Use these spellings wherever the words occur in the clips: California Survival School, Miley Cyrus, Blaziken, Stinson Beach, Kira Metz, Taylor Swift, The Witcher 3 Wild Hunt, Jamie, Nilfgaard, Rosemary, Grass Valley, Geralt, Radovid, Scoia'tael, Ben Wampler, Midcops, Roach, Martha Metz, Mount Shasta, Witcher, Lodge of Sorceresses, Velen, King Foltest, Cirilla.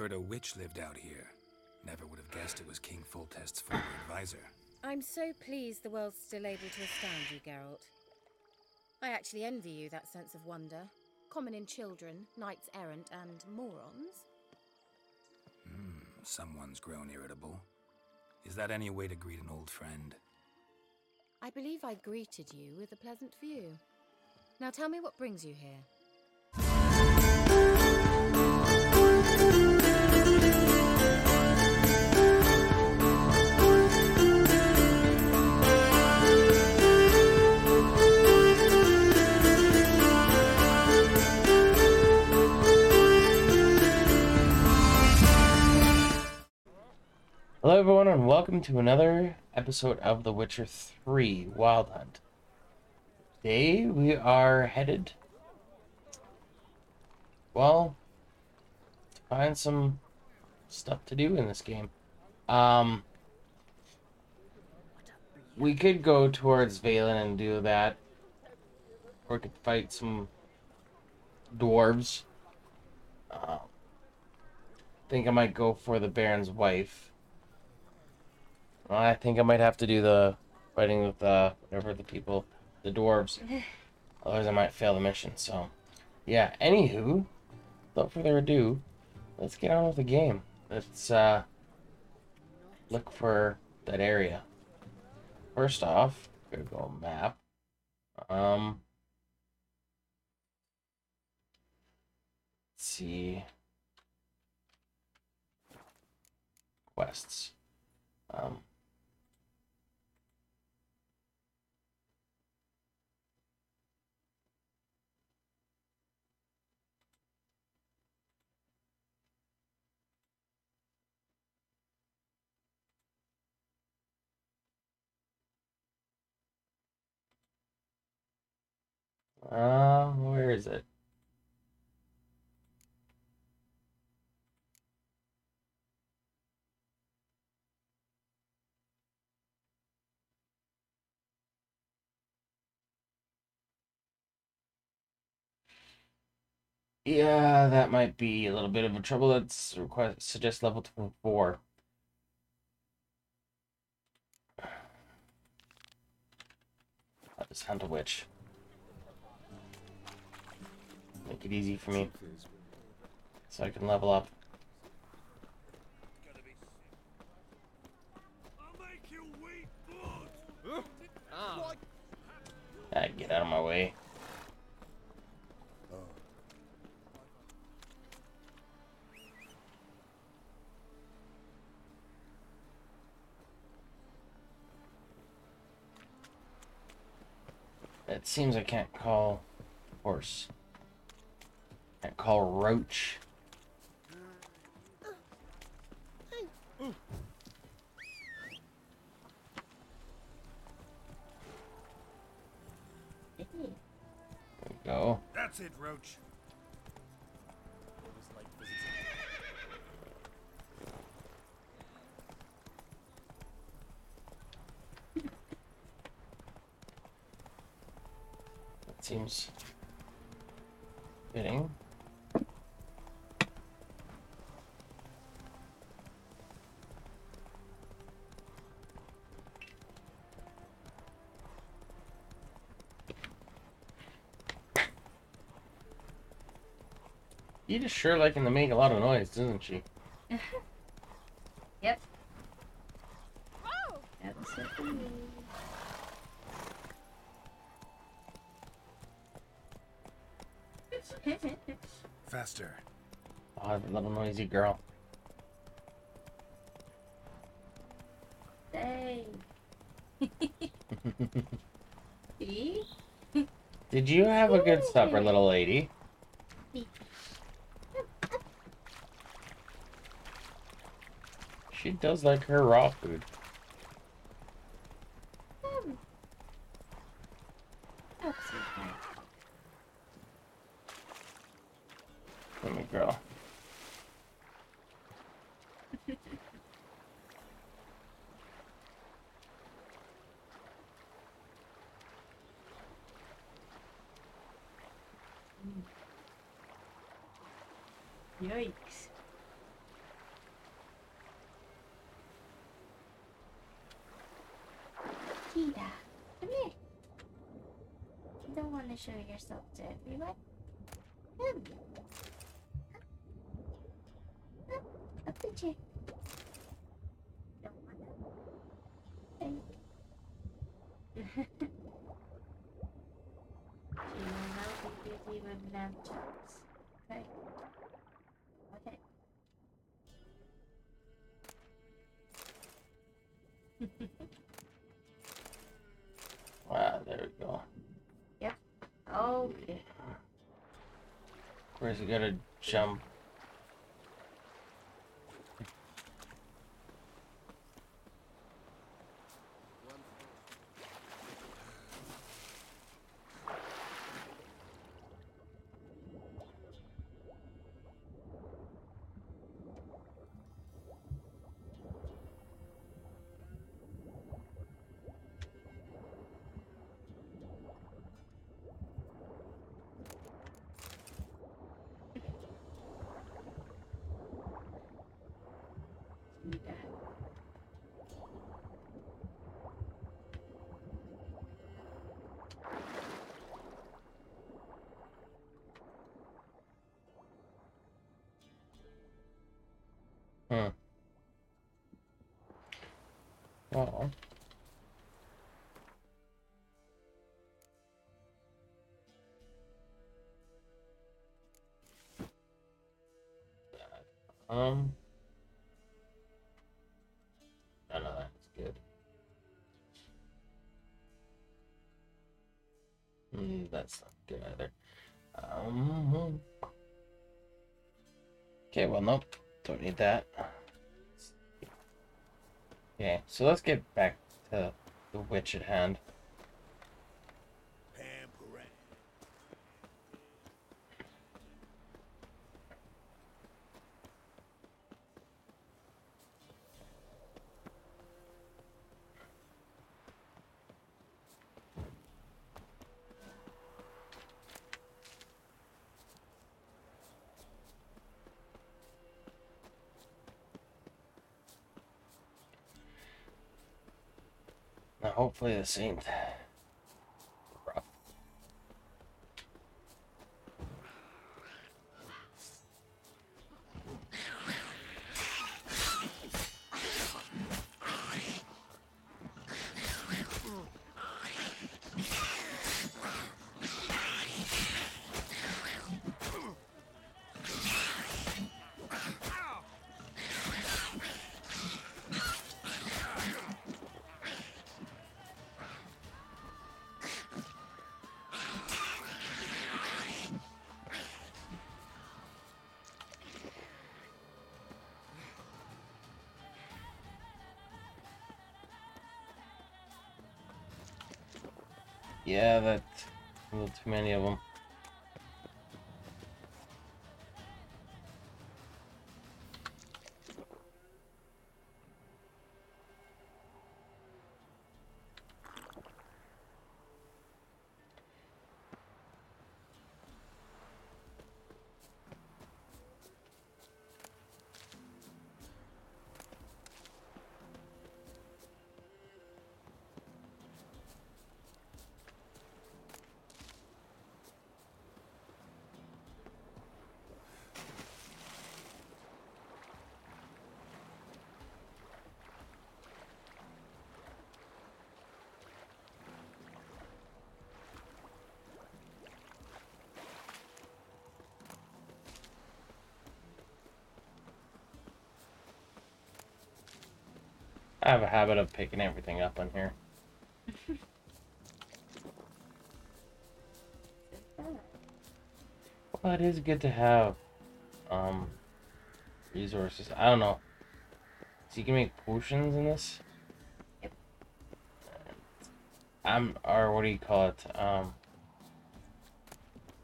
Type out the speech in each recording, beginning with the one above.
Heard a witch lived out here. Never would have guessed it was King Foltest's former advisor. I'm so pleased the world's still able to astound you, Geralt. I actually envy you that sense of wonder. Common in children, knights-errant, and morons. Someone's grown irritable. Is that any way to greet an old friend? I believe I greeted you with a pleasant view. Now tell me what brings you here. Hello everyone and welcome to another episode of The Witcher 3 Wild Hunt. Today we are headed, well, to find some stuff to do in this game. We could go towards Velen and do that, or we could fight some dwarves. I think I might go for the Baron's wife. I think I might have to do the fighting with whatever the people, the dwarves. Otherwise, I might fail the mission. So, yeah. Anywho, without further ado, let's get on with the game. Let's look for that area. First off, here we go, map. Let's see. Quests. Where is it? Yeah, that might be a little bit of a trouble. Let's suggest level 24. Let's hunt a witch. Make it easy for me, so I can level up. Get out of my way. It seems I can't call horse. Can't call Roach. There we go. That's it, Roach. That seems fitting. You just sure liking to make a lot of noise, doesn't she? Yep. Oh! That's it for me. Faster. Oh, that little noisy girl. Hey. Did you have a good supper, little lady? She does like her raw food. Let me grow. Yikes. Cirilla, come here. You don't want to show yourself to everyone. Come here. Up the chair. Don't want to. She will now be busy with lamb chops. Right. Okay. Wow, there we go. Yep. Okay. Where's he gonna jump? Oh. No, that's good. That's not good either. Okay, well, nope. Don't need that. Okay, so let's get back to the witch at hand. Hopefully this ain't rough. Yeah, that's a little too many of them. I have a habit of picking everything up on here. Well, it is good to have resources. I don't know. So you can make potions in this? Yep. Or what do you call it?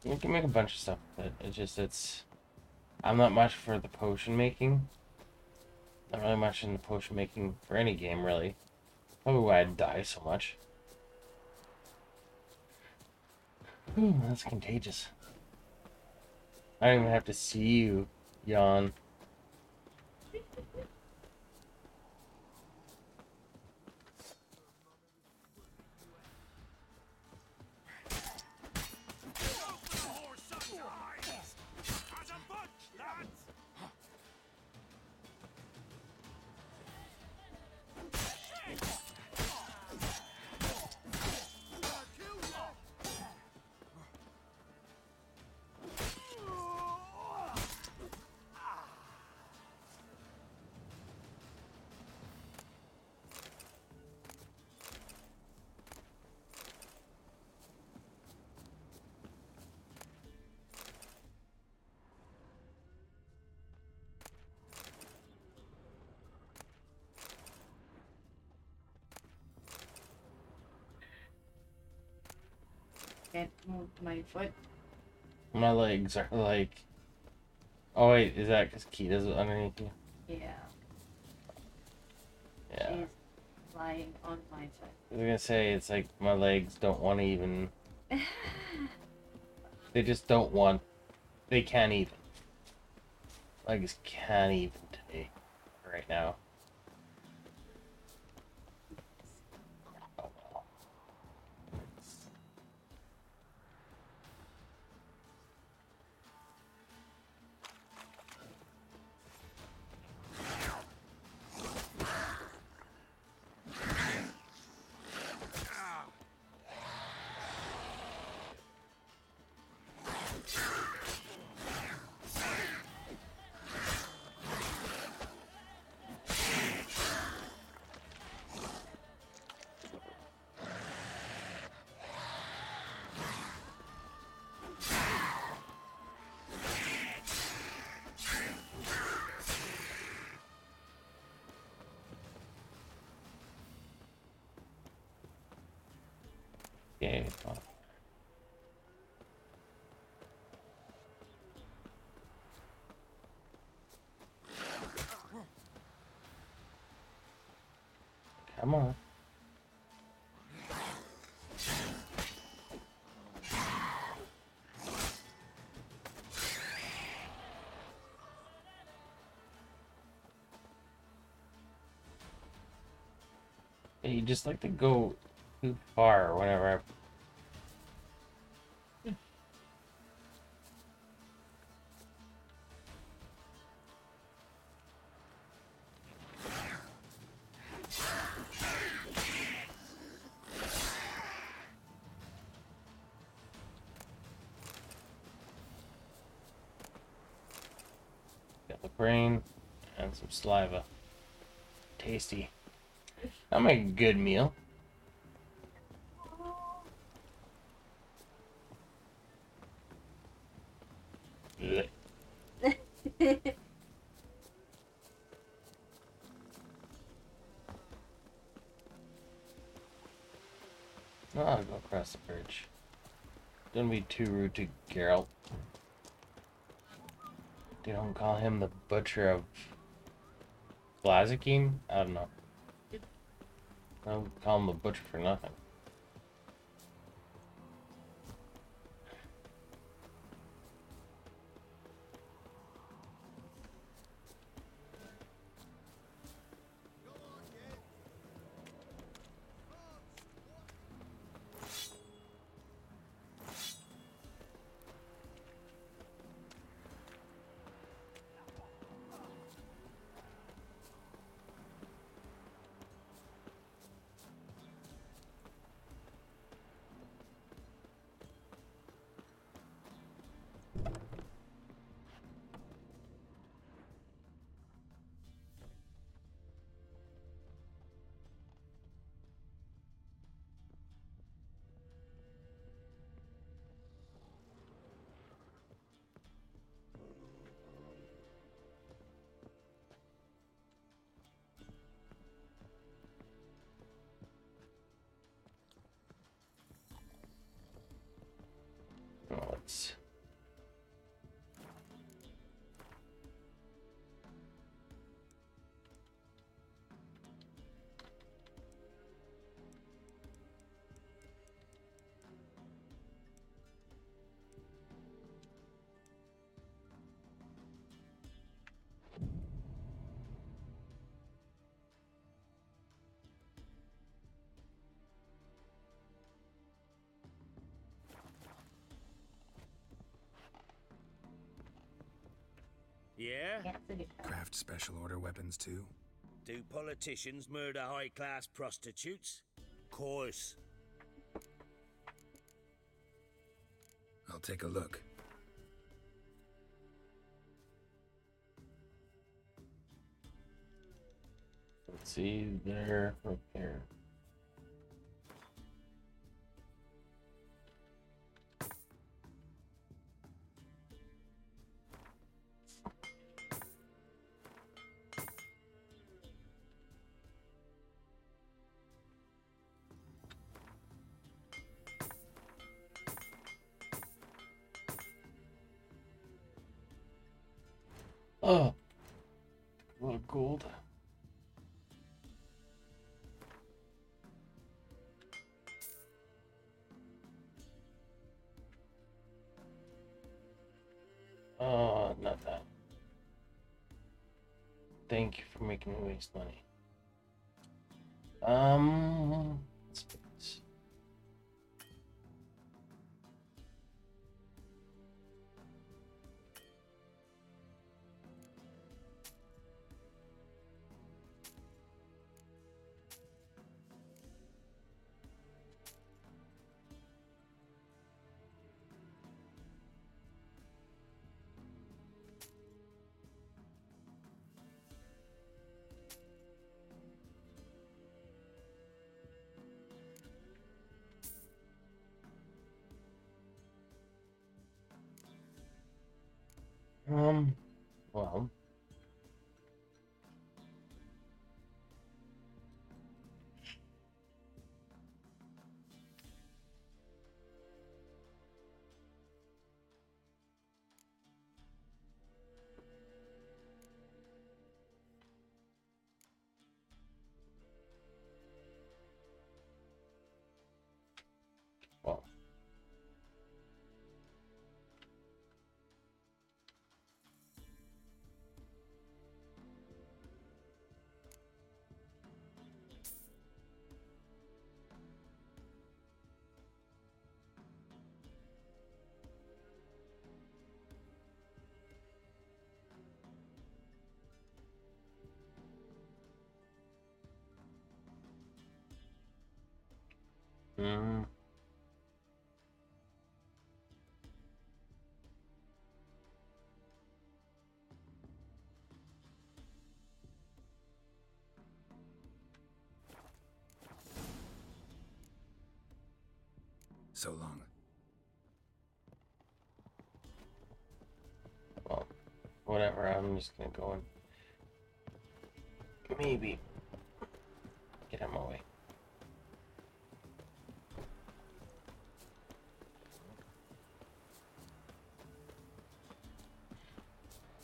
You can make a bunch of stuff with it. I'm not much for the potion making. Not really much in the potion making for any game, really. Probably why I die so much. That's contagious. I don't even have to see you yawn. can't move my foot. My legs are like... Oh wait, is that because Kita's underneath you? Yeah. Yeah. She's lying on my foot. I was gonna say, it's like my legs don't want to even... They just don't want... They can't even. Legs can't even today. Right now. Come on. Hey, you just like to go too far whenever I... Brain and some saliva. Tasty. I'll make a good meal. I'll go across the bridge. Don't be too rude to Geralt. You don't call him the butcher of Blaziken? I don't know. I don't call him the butcher for nothing. Yeah? Craft special order weapons too. Do politicians murder high-class prostitutes? Course. I'll take a look. Let's see their repair. Oh, a lot of gold. Oh, not that. Thank you for making me waste money. Let's put this. Well. So long. Well, whatever, I'm just gonna go and maybe get out of my way.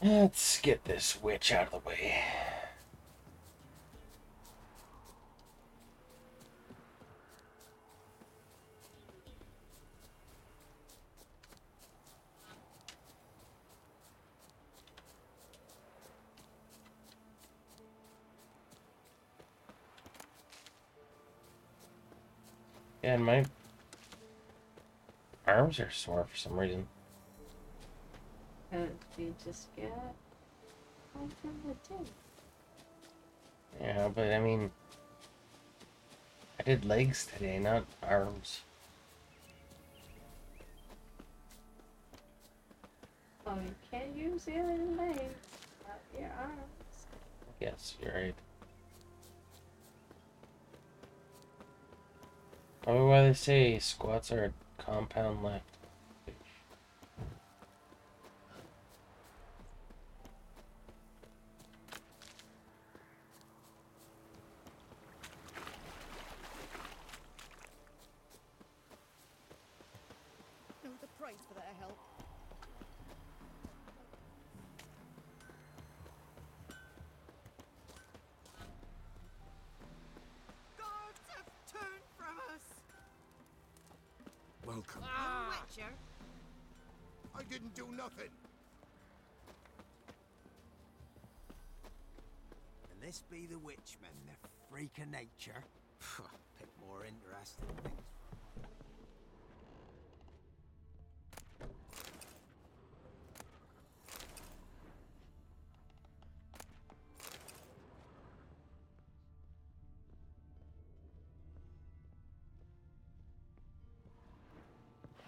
Let's get this witch out of the way. Yeah, and my arms are sore for some reason. You just get one from the two. Yeah, but I mean, I did legs today, not arms. Oh, you can't use your legs, not your arms. Yes, you're right. Probably why they say squats are a compound lift. Nature. Pick more interesting things.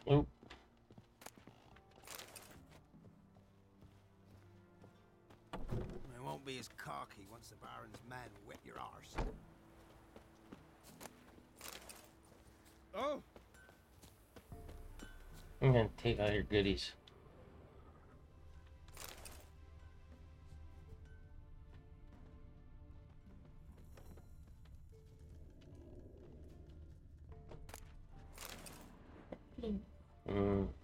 Nope. It won't be as cocky once the Baron's men whip your arse. Oh. I'm gonna take all your goodies. What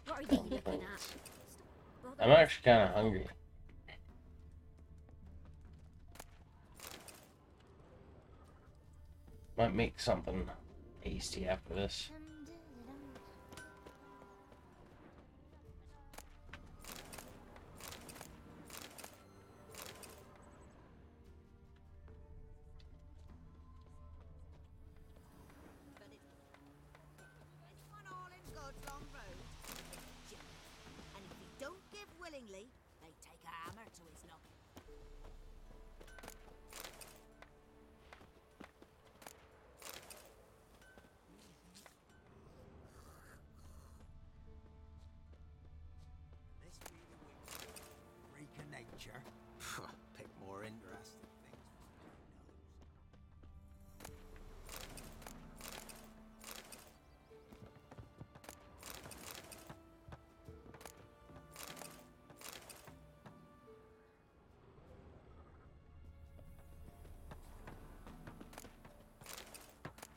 are you looking at? I'm actually kind of hungry. Might make something tasty after this. Pick more interesting things from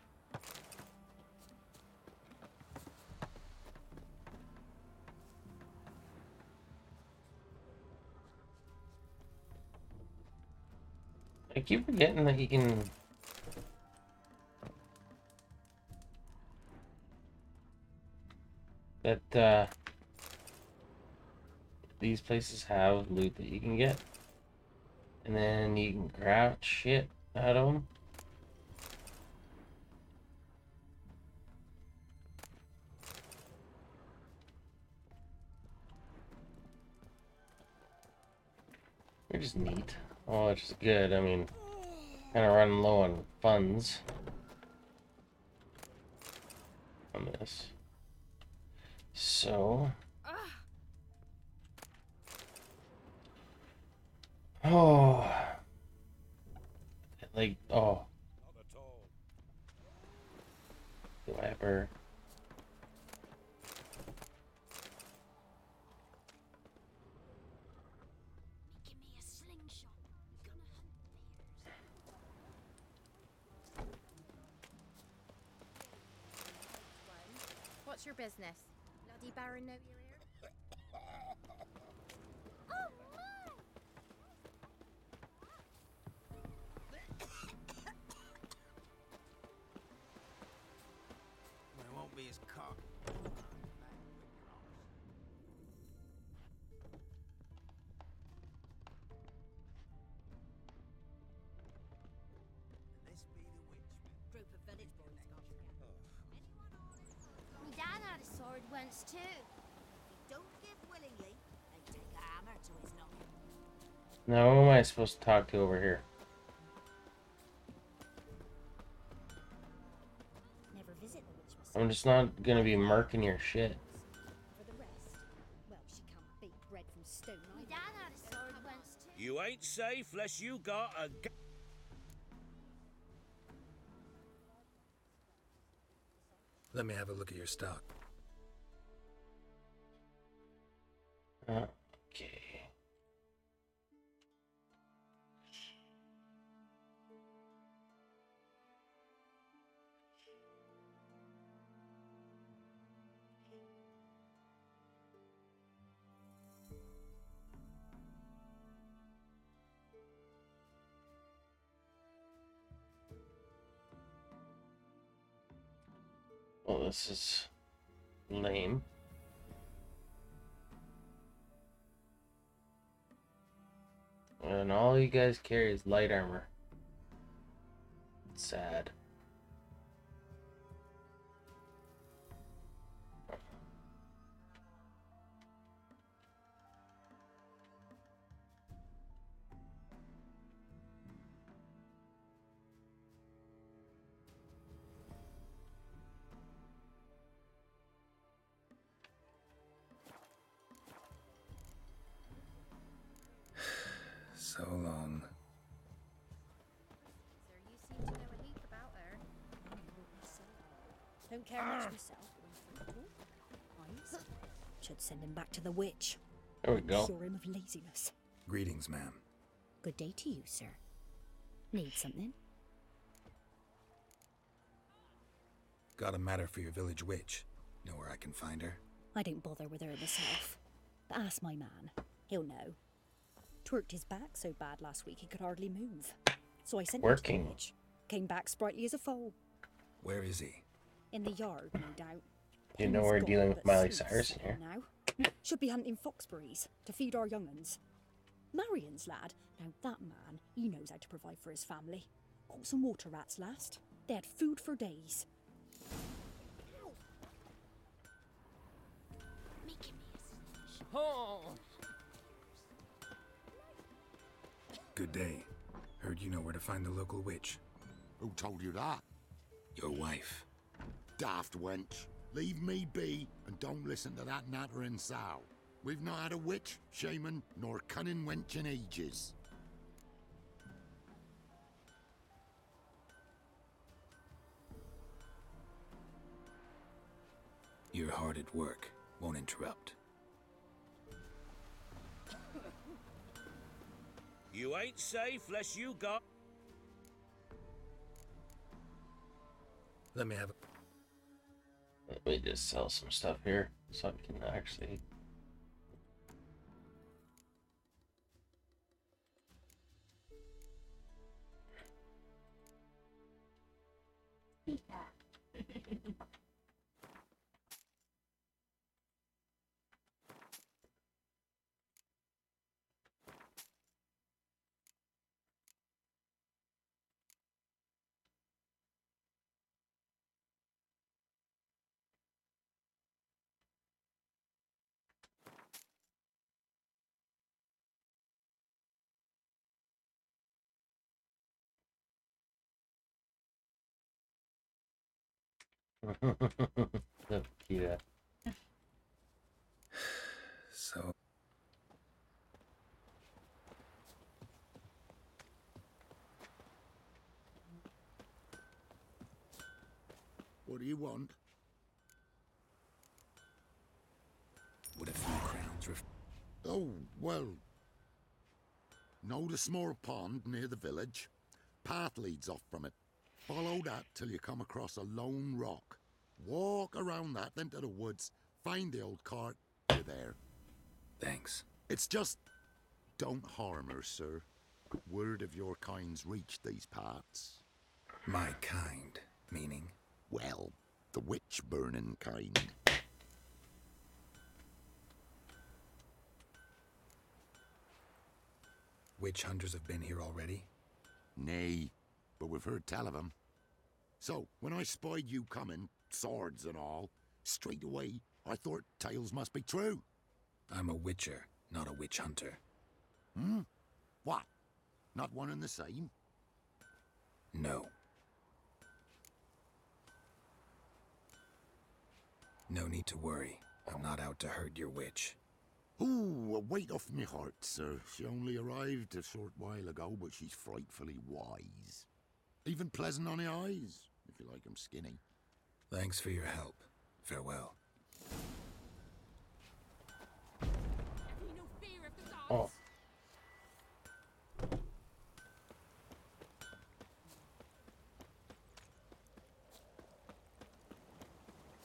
your I keep forgetting that he can... that, these places have loot that you can get. And then you can grab shit out of them. They're just neat. Well, it's good. I mean, kind of running low on funds on this. So, oh, like, oh, do I ever? Your business. Bloody Baron, know you're here. Oh, well, it won't be his cock. Too. If you don't give willingly, I take a hammer to his knock. Now, who am I supposed to talk to over here? Never visit the witch myself. I'm just not gonna be murking your shit. For the rest, well, she can't beat bread from stone. My dad had a sword once too. You ain't safe unless you got a gun. Let me have a look at your stock. Okay. Well, this is lame. And all you guys carry is light armor. It's sad. So long. Sir, you seem to know a heap about her. Don't care much myself. Should send him back to the witch. There we go. Cure him of laziness. Greetings, ma'am. Good day to you, sir. Need something? Got a matter for your village witch. Know where I can find her? I don't bother with her myself. But ask my man. He'll know. Twerked his back so bad last week he could hardly move. So I sent him to the village. Came back sprightly as a foal. Where is he? In the yard, no doubt. You know we're dealing with Miley Cyrus in here. Now. Should be hunting foxberries to feed our young'uns. Marion's lad, now that man, he knows how to provide for his family. Caught some water rats last. They had food for days. Oh. Good day. Heard you know where to find the local witch. Who told you that? Your wife. Daft wench. Leave me be and don't listen to that nattering sow. We've not had a witch, shaman, nor cunning wench in ages. You're hard at work. Won't interrupt. You ain't safe unless you got... Let me have a... Let me just sell some stuff here so I can actually... Yeah. So what do you want? Would a few crowns ref... Oh, well, notice more pond near the village. Path leads off from it. Follow that till you come across a lone rock. Walk around that, then to the woods. Find the old cart. You're there. Thanks. It's just... Don't harm her, sir. Word of your kind's reached these parts. My kind, meaning? Well, the witch-burning kind. Witch hunters have been here already? Nay, but we've heard tell of them. So, when I spied you coming, swords and all, straight away I thought tales must be true. I'm a witcher, not a witch hunter. Hmm? What? Not one and the same? No. No need to worry. I'm not out to hurt your witch. Ooh, a weight off me heart, sir. She only arrived a short while ago, but she's frightfully wise. Even pleasant on the eyes, if you like 'em skinny. Thanks for your help. Farewell. Oh.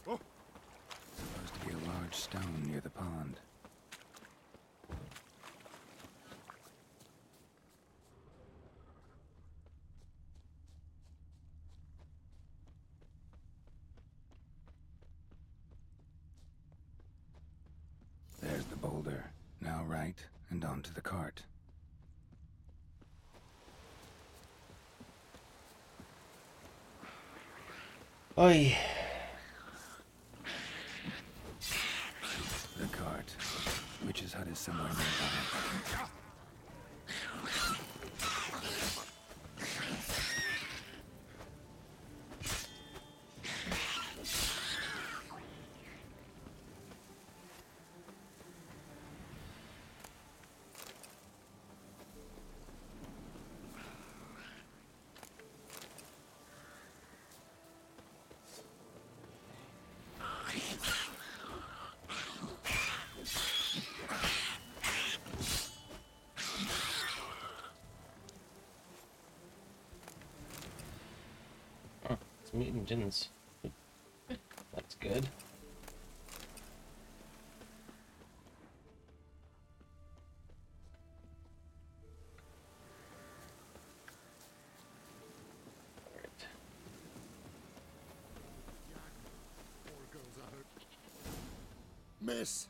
Oh. Supposed to be a large stone near the pond. And onto the cart. Oi. The cart. Witch's hut is somewhere nearby. Mutant gins. That's good. miss.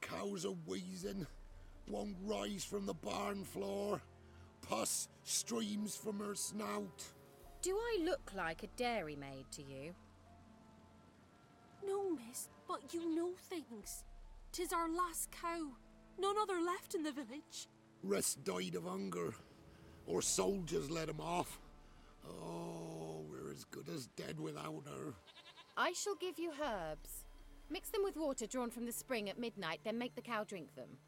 Cows are wheezing, won't rise from the barn floor. Pus streams from her snout. Do I look like a dairymaid to you? No, miss, but you know things. 'Tis our last cow. None other left in the village. Rest died of hunger, or soldiers let him off. Oh, we're as good as dead without her. I shall give you herbs. Mix them with water drawn from the spring at midnight, then make the cow drink them.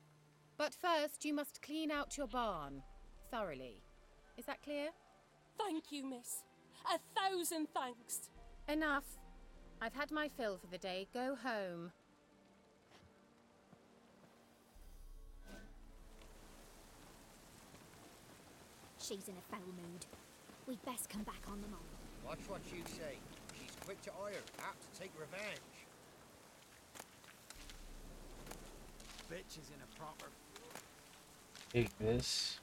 But first, you must clean out your barn. Thoroughly. Is that clear? Thank you, miss. 1,000 thanks. Enough. I've had my fill for the day. Go home. She's in a foul mood. We'd best come back on the morrow. Watch what you say. She's quick to ire, apt to take revenge. Bitch is in a proper... Take this.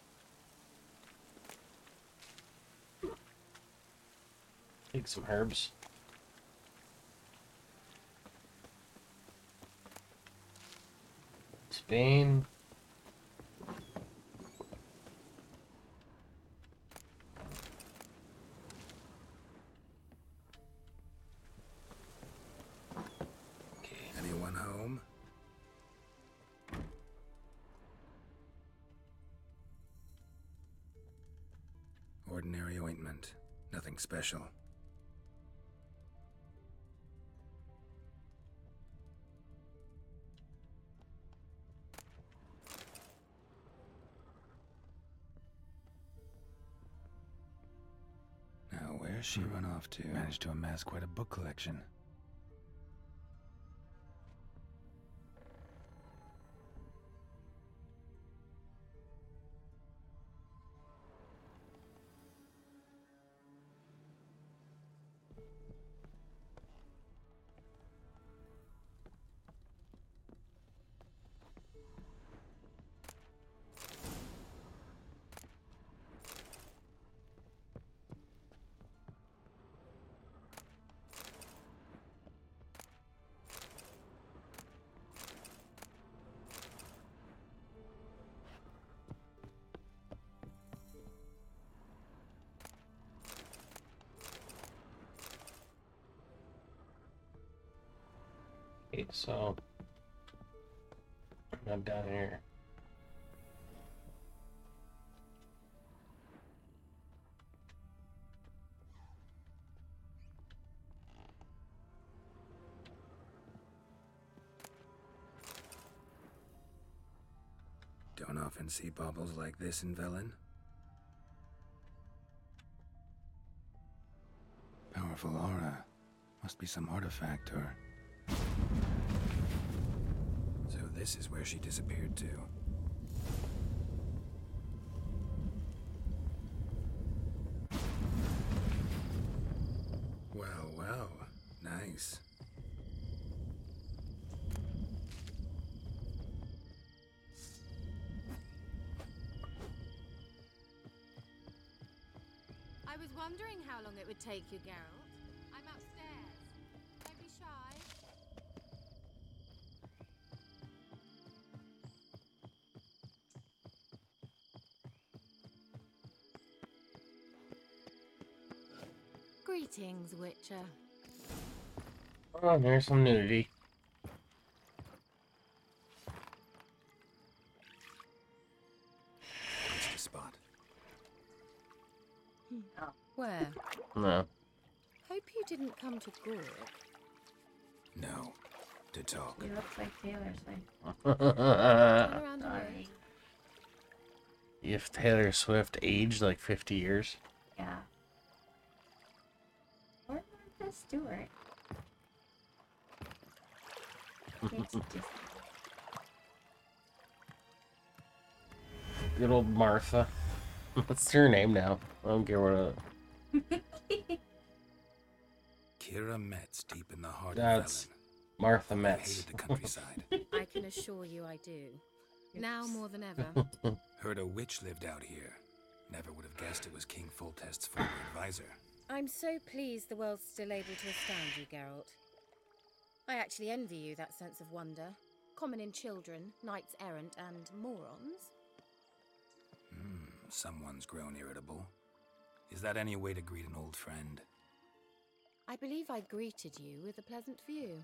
Take some herbs. Spain. Ordinary ointment. Nothing special. Now, where's she run off to? Managed to amass quite a book collection. So I'm down here. Don't often see baubles like this in Velen. Powerful aura. Must be some artifact or... This is where she disappeared to. Well, well, nice. I was wondering how long it would take you, Geralt. Greetings, Witcher. Oh, there's some nudity. That's the spot. Where? No. Hope you didn't come to Gore. No. To talk. You look like Taylor Swift. If Taylor Swift aged like 50 years. Yeah. Stuart. Good old Martha. What's her name now? I don't care what it... Kira Metz, deep in the heart That's of Martha Metz. I hated the countryside. I can assure you I do. Now more than ever. Heard a witch lived out here. Never would have guessed it was King Foltest's former advisor. I'm so pleased the world's still able to astound you, Geralt. I actually envy you that sense of wonder. Common in children, knights-errant, and morons. Someone's grown irritable. Is that any way to greet an old friend? I believe I greeted you with a pleasant view.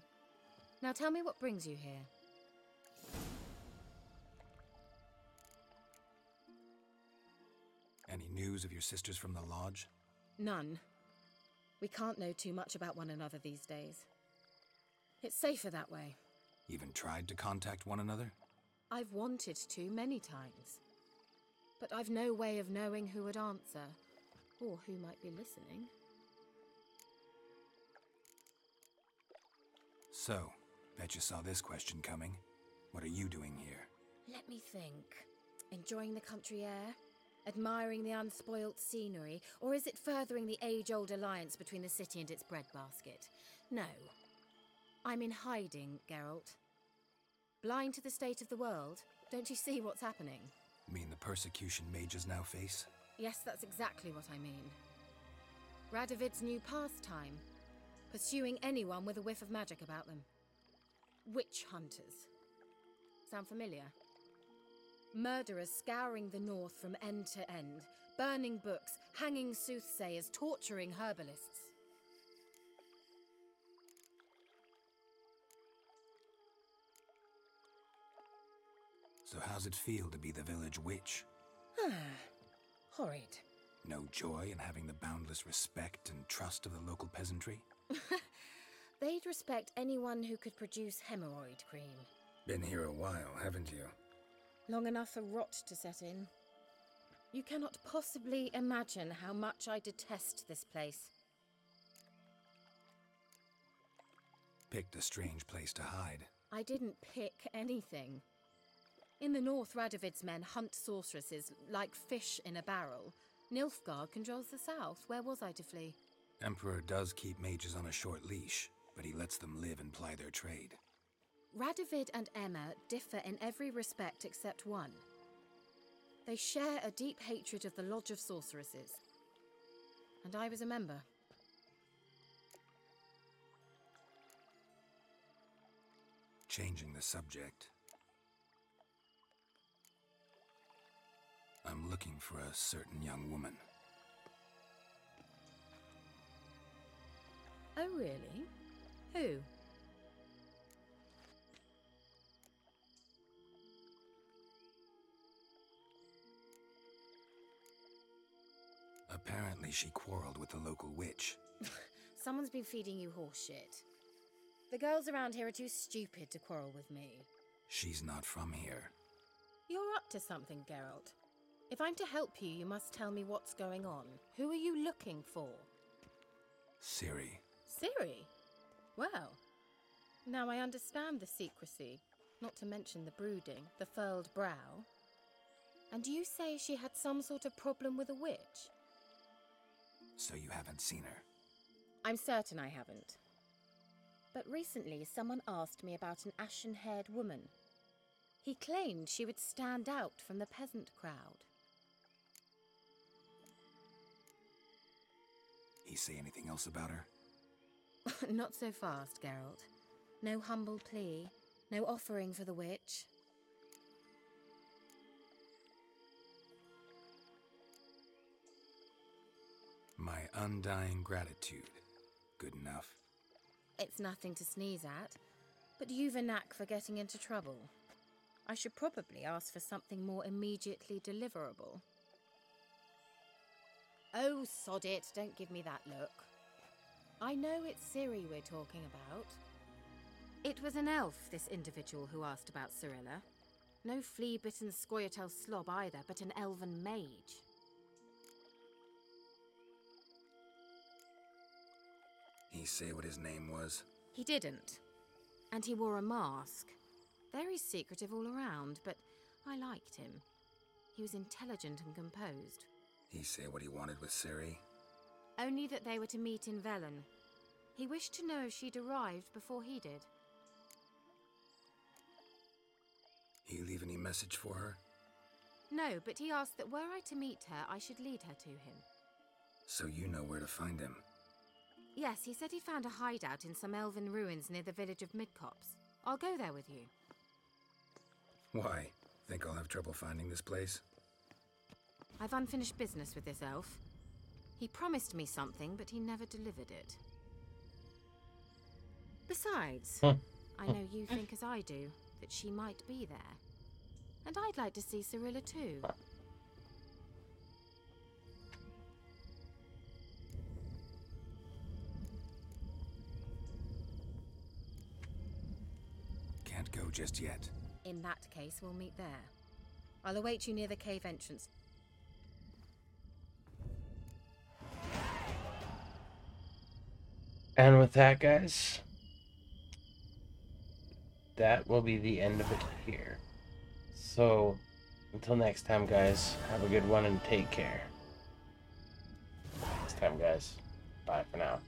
Now tell me what brings you here. Any news of your sisters from the lodge? None. We can't know too much about one another these days. It's safer that way. You even tried to contact one another? I've wanted to many times. But I've no way of knowing who would answer, or who might be listening. So, bet you saw this question coming. What are you doing here? Let me think. Enjoying the country air? Admiring the unspoilt scenery? Or is it furthering the age-old alliance between the city and its breadbasket? No. I'm in hiding, Geralt. Blind to the state of the world? Don't you see what's happening? You mean the persecution mages now face? Yes, that's exactly what I mean. Radovid's new pastime. Pursuing anyone with a whiff of magic about them. Witch hunters. Sound familiar? Murderers scouring the north from end to end. Burning books, hanging soothsayers, torturing herbalists. So how's it feel to be the village witch? Horrid. No joy in having the boundless respect and trust of the local peasantry? They'd respect anyone who could produce hemorrhoid cream. Been here a while, haven't you? Long enough for rot to set in. You cannot possibly imagine how much I detest this place. Picked a strange place to hide. I didn't pick anything. In the north, Radovid's men hunt sorceresses like fish in a barrel. Nilfgaard controls the south. Where was I to flee? Emperor does keep mages on a short leash, but he lets them live and ply their trade. Radovid and Emma differ in every respect except one. They share a deep hatred of the Lodge of Sorceresses. And I was a member. Changing the subject. I'm looking for a certain young woman. Oh, really? Who? Apparently she quarreled with the local witch. Someone's been feeding you horseshit. The girls around here are too stupid to quarrel with me. She's not from here. You're up to something, Geralt. If I'm to help you, you must tell me what's going on. Who are you looking for? Ciri. Ciri? Well, now I understand the secrecy, not to mention the brooding, the furled brow. And you say she had some sort of problem with a witch? So you haven't seen her? I'm certain I haven't. But recently someone asked me about an ashen-haired woman. He claimed she would stand out from the peasant crowd. He say anything else about her? Not so fast, Geralt. No humble plea, no offering for the witch. My undying gratitude. Good enough. It's nothing to sneeze at, but you've a knack for getting into trouble. I should probably ask for something more immediately deliverable. Oh, sod it, don't give me that look. I know it's Ciri we're talking about. It was an elf, this individual who asked about Cirilla. No flea-bitten Scoia'tael slob either, but an elven mage. He say what his name was? He didn't. And he wore a mask. Very secretive all around, but I liked him. He was intelligent and composed. He say what he wanted with Ciri? Only that they were to meet in Velen. He wished to know if she'd arrived before he did. He leave any message for her? No, but he asked that were I to meet her, I should lead her to him. So you know where to find him? Yes, he said he found a hideout in some elven ruins near the village of Midcops. I'll go there with you. Why? Think I'll have trouble finding this place? I've unfinished business with this elf. He promised me something, but he never delivered it. Besides, I know you think as I do, that she might be there. And I'd like to see Cirilla too. Can't go just yet. In that case, we'll meet there. I'll await you near the cave entrance. And with that, guys, that will be the end of it here. So, until next time, guys, have a good one and take care. Next time, guys. Bye for now.